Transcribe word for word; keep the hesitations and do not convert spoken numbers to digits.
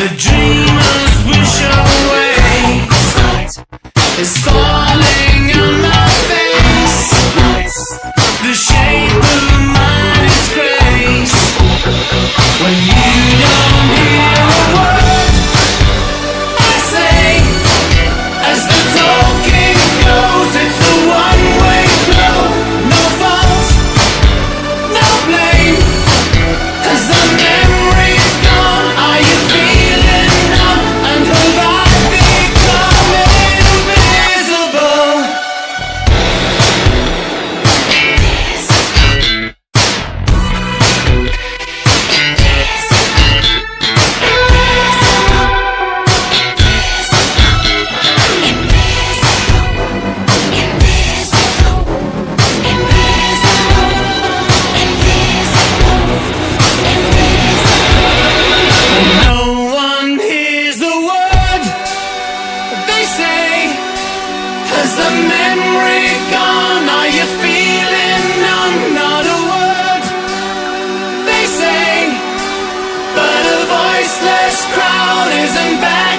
The dreamers wish away. It's falling on my face. The shape of my disgrace. When you don't hear a word I say, as the talking goes, it's the one-way flow. No fault, no blame, 'cause I'm crowd isn't bad.